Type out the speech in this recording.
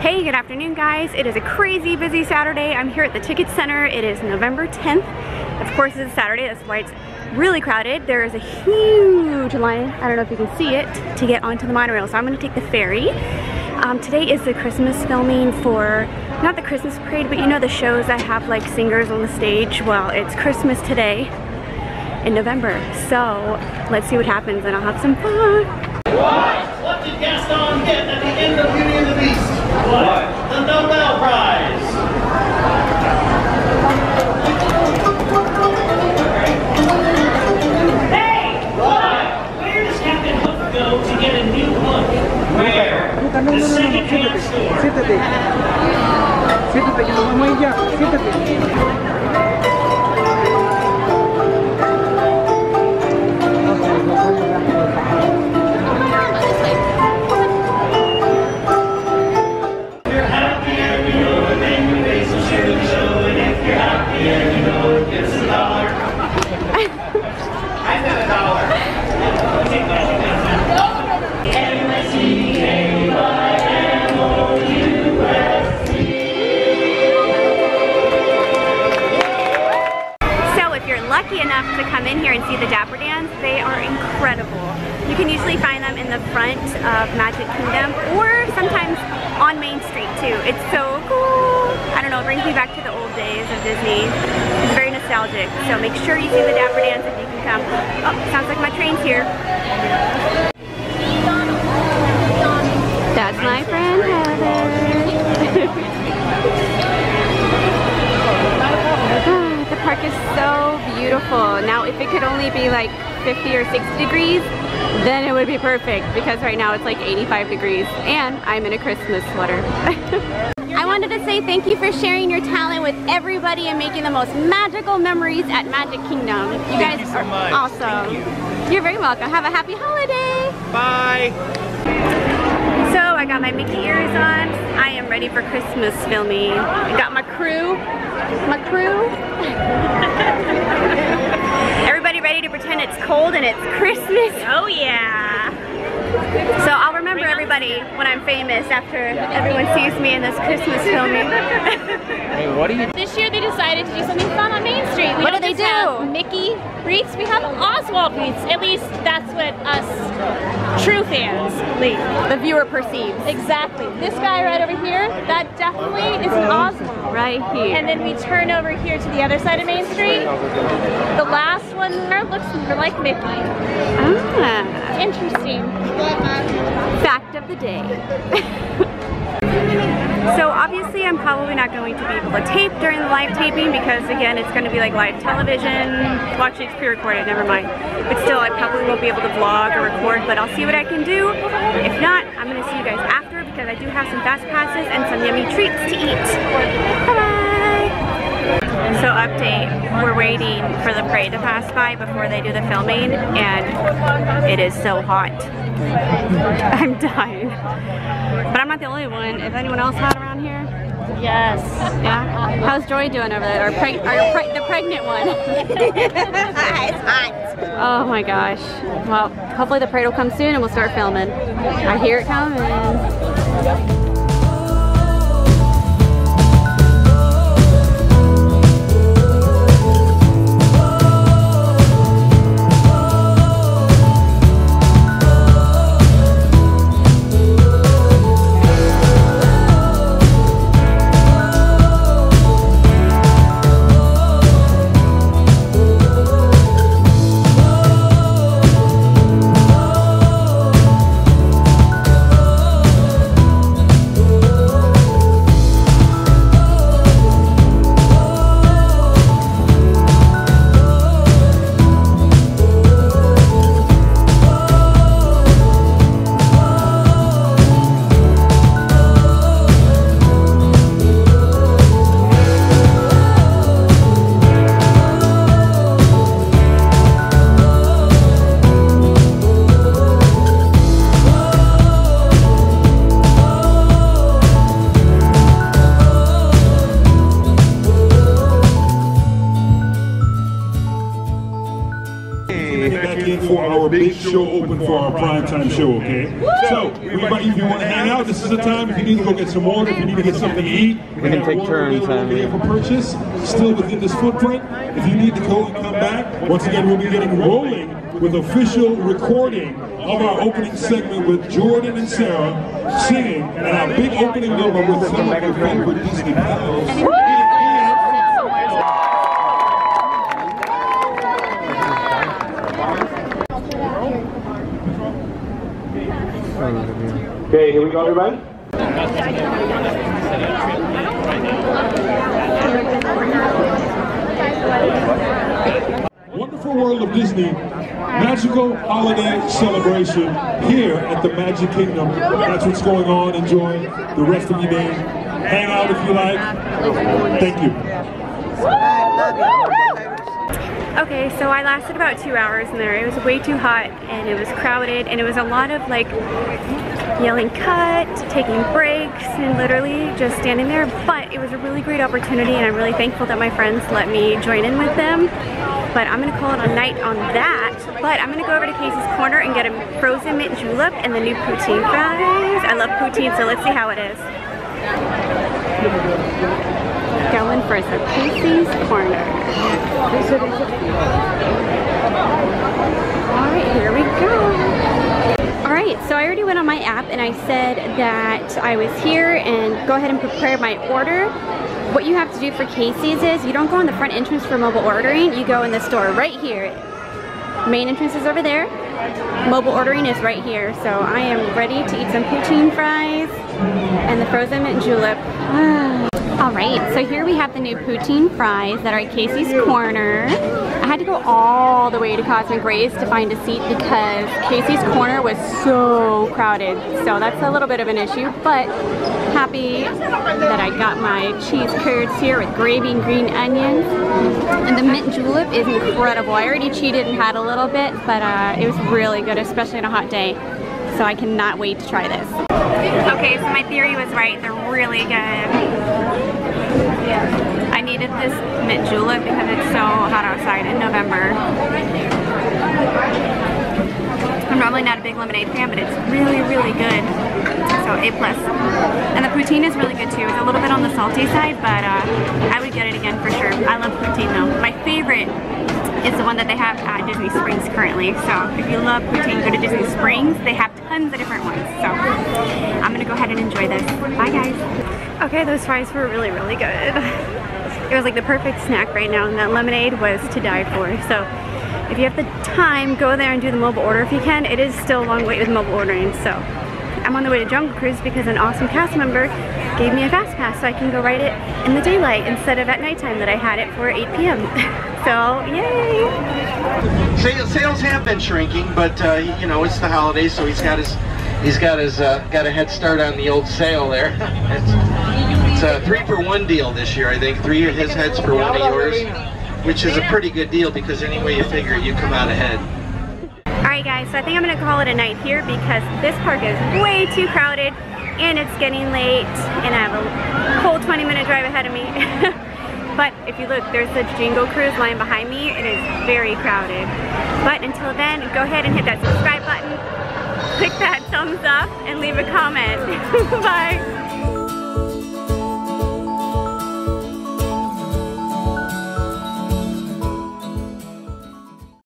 Hey, good afternoon guys. It is a crazy busy Saturday. I'm here at the Ticket Center. It is November 10th. Of course it's a Saturday, that's why it's really crowded. There is a huge line, I don't know if you can see it, to get onto the monorail. So I'm gonna take the ferry. Today is the Christmas filming for, not the Christmas parade, but you know the shows that have like singers on the stage. Well, it's Christmas today in November. So let's see what happens and I'll have some fun. What did Gaston get at the end of Beauty and the Beast? What? The Nobel Prize. The second-hand store. Siéntate. Siéntate, que nos vamos a ir ya. Siéntate. If you're happier, you know it, then your face will surely show it. If you're happier, you know it, gives a dollar. I said $1. Take that. M-I-C-A. Lucky enough to come in here and see the Dapper Dans. They are incredible. You can usually find them in the front of Magic Kingdom or sometimes on Main Street too. It's so cool. I don't know, it brings me back to the old days of Disney. It's very nostalgic. So make sure you see the Dapper Dans if you can come. Oh, sounds like my train's here. That's my friend Heather. The park is so beautiful. Now if it could only be like 50 or 60 degrees, then it would be perfect because right now it's like 85 degrees and I'm in a Christmas sweater. I wanted to say thank you for sharing your talent with everybody and making the most magical memories at Magic Kingdom. You guys are awesome. You're very welcome. Have a happy holiday. Bye. So I got my Mickey ears on. I am ready for Christmas filming. I got my crew. Everybody ready to pretend it's cold and it's Christmas? Oh yeah. So I'll remember everybody when I'm famous after everyone sees me in this Christmas filming. Hey, what do you do? This year they decided to do something fun on Main Street. What do they do? Have Mickey wreaths. We have Oswald wreaths. At least that's what us true fans leave. The viewer perceives. Exactly. This guy right over here, that definitely is an Oswald. Right here. And then we turn over here to the other side of Main Street. The last one there looks like Mickey. Ah. Interesting. Fact of the day. So obviously I'm probably not going to be able to tape during the live taping because again it's going to be like live television. Well, actually it's pre-recorded, never mind. But still I probably won't be able to vlog or record, but I'll see what I can do. If not, I'm going to see you guys after because I do have some Fast Passes and some yummy treats to eat. Bye-bye! So update, we're waiting for the parade to pass by before they do the filming and it is so hot. I'm dying. But I'm not the only one. Is anyone else hot around here? Yes. Yeah? How's Joy doing over there? The pregnant one. It's hot. Oh my gosh. Well, hopefully the parade will come soon and we'll start filming. I hear it coming. big show open for our primetime show, okay? So, if you want to hang out, this is the time. If you need to go get some water, if you need to get something to eat, we can take turns for purchase, still within this footprint. If you need to go and come back, once again, we'll be getting rolling with official recording of our opening segment with Jordan and Sarah singing, and our big opening number with some of your favorite Disney pals. Okay, here we go, everybody. Wonderful World of Disney, magical holiday celebration here at the Magic Kingdom. That's what's going on. Enjoy the rest of your day. Hang out if you like. Thank you. Okay, so I lasted about 2 hours in there. It was way too hot and it was crowded and it was a lot of like yelling cut, taking breaks, and literally just standing there. But it was a really great opportunity and I'm really thankful that my friends let me join in with them. But I'm gonna call it a night on that. But I'm gonna go over to Casey's Corner and get a frozen mint julep and the new poutine fries. I love poutine, so let's see how it is. Going for some Casey's Corner. Alright, here we go. Alright, so I already went on my app and I said that I was here and go ahead and prepare my order. What you have to do for Casey's is you don't go on the front entrance for mobile ordering, you go in the store right here. Main entrance is over there, mobile ordering is right here. So I am ready to eat some poutine fries and the frozen mint julep. Alright, so here we have the new poutine fries that are at Casey's Corner. I had to go all the way to Cosmic Ray's to find a seat because Casey's Corner was so crowded. So that's a little bit of an issue, but happy that I got my cheese curds here with gravy and green onions. And the mint julep is incredible. I already cheated and had a little bit, but it was really good, especially on a hot day. So I cannot wait to try this. Okay, so my theory was right. They're really good. Yeah. I needed this mint julep because it's so hot outside in November. I'm normally not a big lemonade fan, but it's really, really good. So A+. And the poutine is really good too. It's a little bit on the salty side, but I would get it again for sure. I love poutine though. My favorite is the one that they have at Disney Springs currently. So if you love poutine, go to Disney Springs. They have tons of different ones. So I'm gonna go ahead and enjoy this. Bye guys. Okay, those fries were really, really good. It was like the perfect snack right now, and that lemonade was to die for. So if you have the time, go there and do the mobile order if you can. It is still a long wait with mobile ordering. So I'm on the way to Jungle Cruise because an awesome cast member gave me a Fast Pass so I can go ride it in the daylight instead of at nighttime that I had it for 8 p.m. So, yay! Sales have been shrinking, but you know, it's the holidays, so he's got a head start on the old sale there. It's a 3-for-1 deal this year, I think. 3 of his heads for 1 of yours, which is a pretty good deal because any way you figure it, you come out ahead. Alright guys, so I think I'm going to call it a night here because this park is way too crowded and it's getting late and I have a whole 20-minute drive ahead of me. But if you look, there's the Jingle Cruise line behind me. It is very crowded. But until then, go ahead and hit that subscribe button, click that thumbs up, and leave a comment. Bye.